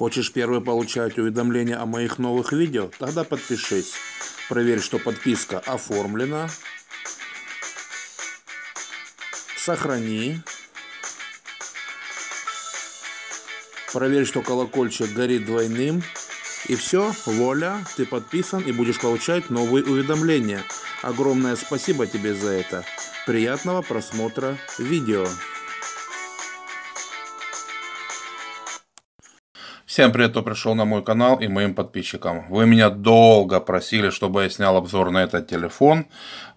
Хочешь первый получать уведомления о моих новых видео? Тогда подпишись. Проверь, что подписка оформлена. Сохрани. Проверь, что колокольчик горит двойным. И все, вуаля, ты подписан и будешь получать новые уведомления. Огромное спасибо тебе за это. Приятного просмотра видео. Всем привет, кто пришел на мой канал, и моим подписчикам. Вы меня долго просили, чтобы я снял обзор на этот телефон.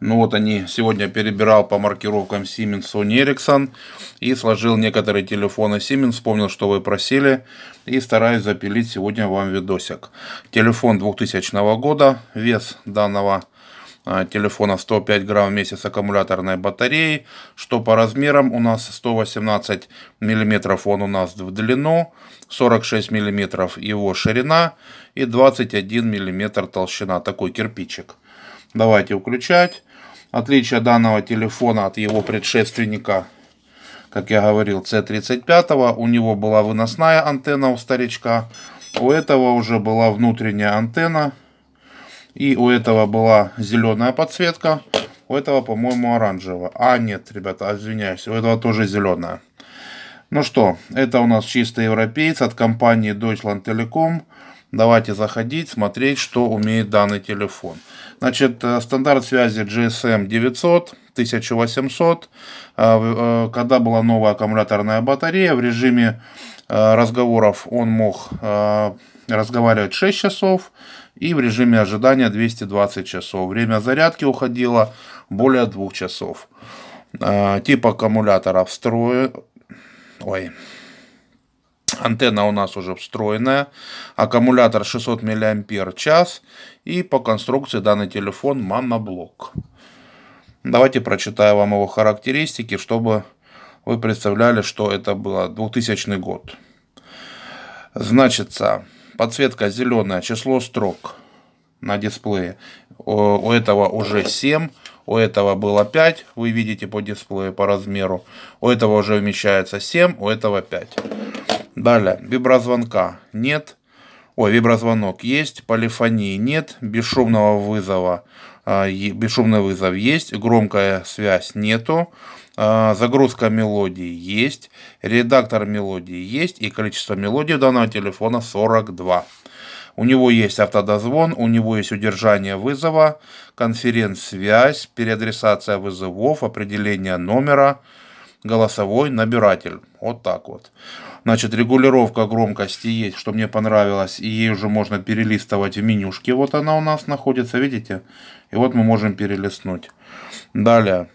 Ну вот они, сегодня перебирал по маркировкам Siemens, Sony Ericsson и сложил некоторые телефоны Siemens. Вспомнил, что вы просили, и стараюсь запилить сегодня вам видосик. Телефон 2000 года, вес данного телефона 105 грамм вместе с аккумуляторной батареей, что по размерам у нас 118 миллиметров он у нас в длину, 46 миллиметров его ширина и 21 миллиметр толщина, такой кирпичик. Давайте включать. Отличие данного телефона от его предшественника, как я говорил, C35, у него была выносная антенна у старичка, у этого уже была внутренняя антенна. И у этого была зеленая подсветка, у этого, по-моему, оранжевая. А, нет, ребята, извиняюсь, у этого тоже зеленая. Ну что, это у нас чистый европеец от компании Deutschland Telecom. Давайте заходить, смотреть, что умеет данный телефон. Значит, стандарт связи GSM 900, 1800. Когда была новая аккумуляторная батарея, в режиме разговоров он мог разговаривать 6 часов. И в режиме ожидания 220 часов. Время зарядки уходило более 2 часов. Тип аккумулятора встроен. Ой. Антенна у нас уже встроенная. Аккумулятор 600 мАч. И по конструкции данный телефон моноблок. Давайте прочитаю вам его характеристики, чтобы вы представляли, что это было. 2000 год. Значится... Подсветка зеленая, число строк на дисплее. У этого уже 7, у этого было 5, вы видите по дисплею, по размеру. У этого уже вмещается 7, у этого 5. Далее, виброзвонка нет. Ой, виброзвонок есть, полифонии нет, бесшумного вызова, бесшумный вызов есть, громкая связь нету. Загрузка мелодии есть, редактор мелодии есть, и количество мелодий данного телефона 42. У него есть автодозвон, у него есть удержание вызова, конференц-связь, переадресация вызовов, определение номера, голосовой набиратель. Вот так вот. Значит, регулировка громкости есть, что мне понравилось, и ей уже можно перелистывать в менюшке. Вот она у нас находится, видите? И вот мы можем перелистнуть. Далее.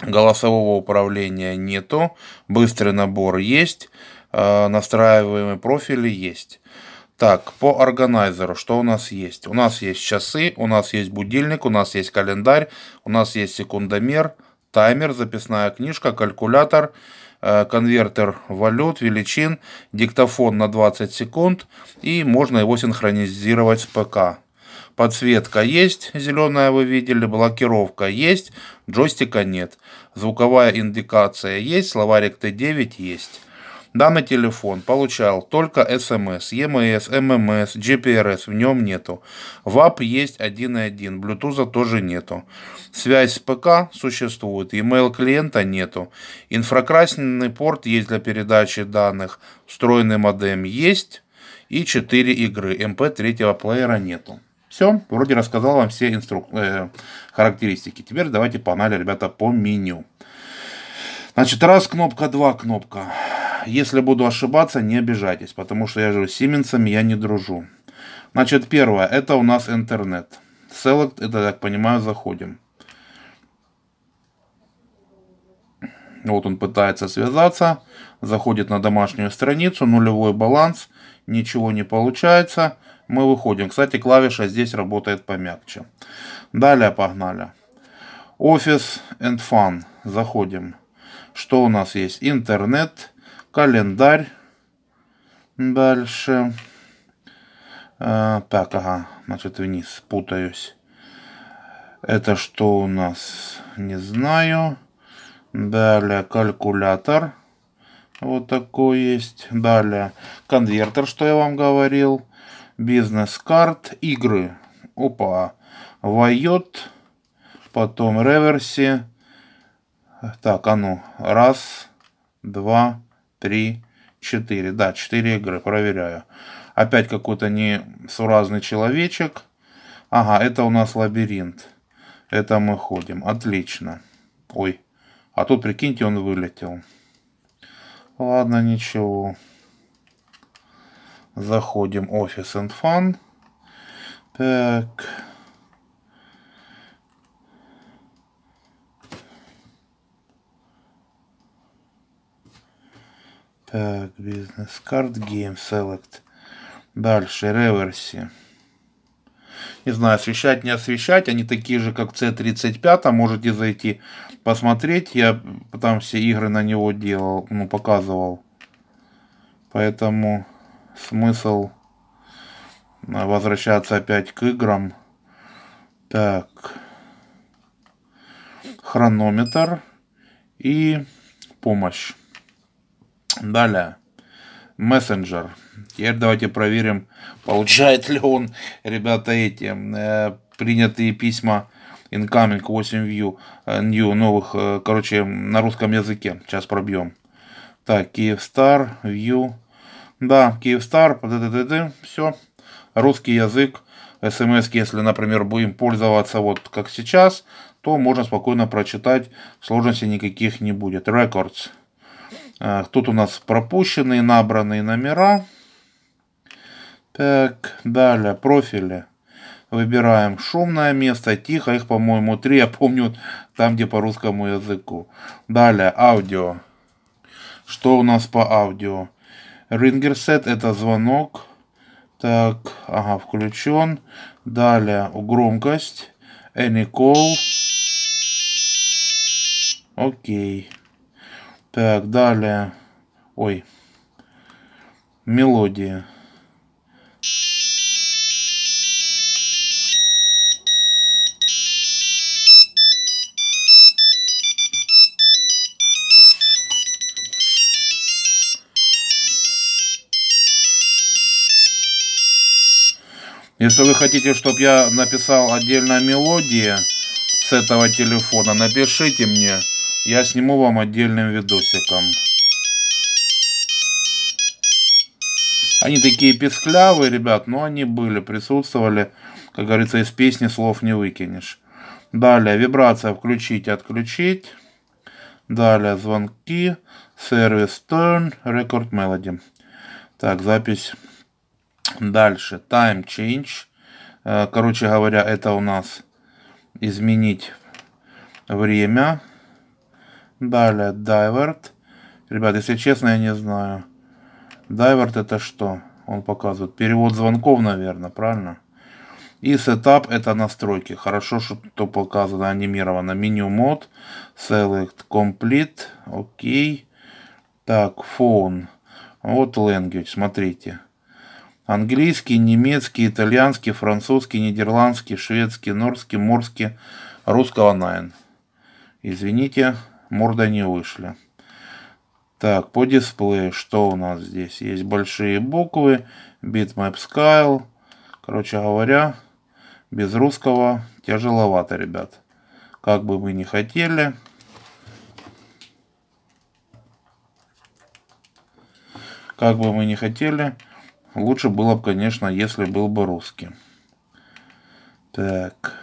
Голосового управления нету, быстрый набор есть, настраиваемые профили есть. Так, по органайзеру, что у нас есть? У нас есть часы, у нас есть будильник, у нас есть календарь, у нас есть секундомер, таймер, записная книжка, калькулятор, конвертер валют, величин, диктофон на 20 секунд, и можно его синхронизировать с ПК. Подсветка есть, зеленая вы видели, блокировка есть, джойстика нет. Звуковая индикация есть, словарик Т9 есть. Данный телефон получал только SMS, EMS, MMS, GPRS, в нем нету. WAP есть 1.1, Bluetooth тоже нету. Связь с ПК существует, e-mail клиента нету. Инфракрасный порт есть для передачи данных, встроенный модем есть и 4 игры, MP3 плеера нету. Все, вроде рассказал вам все характеристики. Теперь давайте погнали, ребята, по меню. Значит, раз кнопка, два кнопка. Если буду ошибаться, не обижайтесь, потому что я же с Сименсами я не дружу. Значит, первое, это у нас интернет. Select, это, так понимаю, заходим. Вот он пытается связаться, заходит на домашнюю страницу, нулевой баланс, ничего не получается. Мы выходим. Кстати, клавиша здесь работает помягче. Далее погнали. Office and Fun. Заходим. Что у нас есть? Интернет. Календарь. Дальше. Так, ага. Значит, вниз. Путаюсь. Это что у нас? Не знаю. Далее калькулятор. Вот такой есть. Далее конвертер, что я вам говорил. Бизнес-карт. Игры. Опа. Вайот. Потом реверси. Так, а ну. Раз, два, три, четыре. Да, 4 игры. Проверяю. Опять какой-то несуразный человечек. Ага, это у нас лабиринт. Это мы ходим. Отлично. Ой. А тут, прикиньте, он вылетел. Ладно, ничего. Заходим. Office and Fun. Так. Так, Business Card Game Select. Дальше, Reversi. Не знаю, освещать, не освещать. Они такие же, как C35. Можете зайти посмотреть. Я там все игры на него делал, ну, показывал. Поэтому смысл возвращаться опять к играм. Так. Хронометр и помощь. Далее. Мессенджер. Теперь давайте проверим, получает ли он, ребята, эти принятые письма incoming 8 view, new, новых, короче, на русском языке. Сейчас пробьем. Так, Kyivstar, view. Да, Kyivstar, все. Русский язык. SMS, если, например, будем пользоваться вот как сейчас, то можно спокойно прочитать, сложностей никаких не будет. Records. Тут у нас пропущенные, набранные номера. Так, далее, профили. Выбираем шумное место, тихо. Их, по-моему, 3, я помню, там, где по русскому языку. Далее, аудио. Что у нас по аудио? Рингерсет, это звонок. Так, ага, включен. Далее, громкость. Any call. Окей. Так, далее. Ой. Мелодия. Если вы хотите, чтобы я написал отдельно мелодии с этого телефона, напишите мне. Я сниму вам отдельным видосиком. Они такие песклявые, ребят, но они были, присутствовали. Как говорится, из песни слов не выкинешь. Далее, вибрация включить, отключить. Далее, звонки. Сервис turn, record melody. Так, запись. Дальше, time change. Короче говоря, это у нас изменить время. Далее, divert. Ребят, если честно, я не знаю. Divert это что? Он показывает. Перевод звонков, наверное, правильно? И setup это настройки. Хорошо, что показано анимировано. Меню мод. Select complete. Окей. Так, phone. Вот language, смотрите. Английский, немецкий, итальянский, французский, нидерландский, шведский, норский, морский, русского 9. Извините. Морда не вышли. Так, по дисплею, что у нас здесь? Есть большие буквы, bitmap scale. Короче говоря, без русского тяжеловато, ребят. Как бы мы ни хотели. Как бы мы ни хотели. Лучше было бы, конечно, если был бы русский. Так.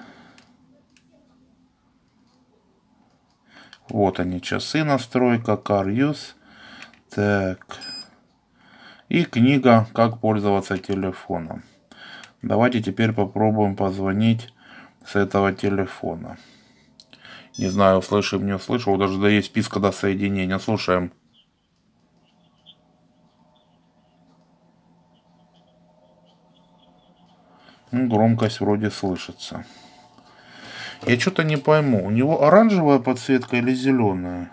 Вот они, часы, настройка, car use. Так. И книга «Как пользоваться телефоном». Давайте теперь попробуем позвонить с этого телефона. Не знаю, услышим, не услышал. Даже да есть списка до соединения. Слушаем. Ну, громкость вроде слышится. Я что-то не пойму, у него оранжевая подсветка или зеленая?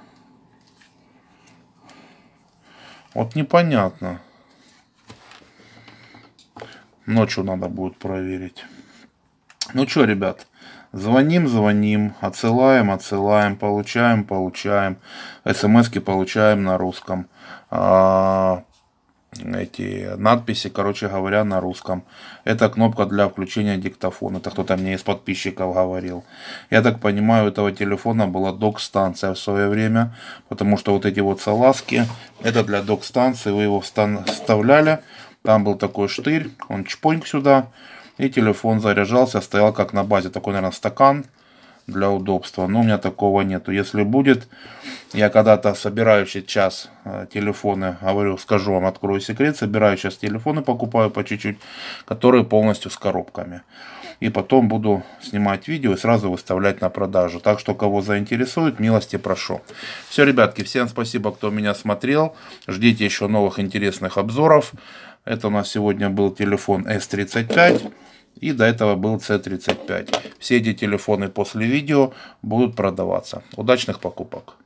Вот непонятно. Ночью надо будет проверить. Ну что, ребят, Звоним, отсылаем, получаем. СМСки получаем на русском. Эти надписи, короче говоря, на русском. Это кнопка для включения диктофона. Это кто-то мне из подписчиков говорил. Я так понимаю, у этого телефона была док-станция в свое время. Потому что вот эти вот салазки, это для док-станции. Вы его вставляли. Там был такой штырь. Он чпоньк сюда. И телефон заряжался, стоял как на базе. Такой, наверное, стакан для удобства. Но у меня такого нету. Если будет, я когда-то собираю сейчас телефоны, говорю, скажу вам, открою секрет. Собираю сейчас телефоны, покупаю по чуть-чуть, которые полностью с коробками. И потом буду снимать видео и сразу выставлять на продажу. Так что, кого заинтересует, милости прошу. Все, ребятки, всем спасибо, кто меня смотрел. Ждите еще новых интересных обзоров. Это у нас сегодня был телефон S35 и до этого был C35. Все эти телефоны после видео будут продаваться. Удачных покупок!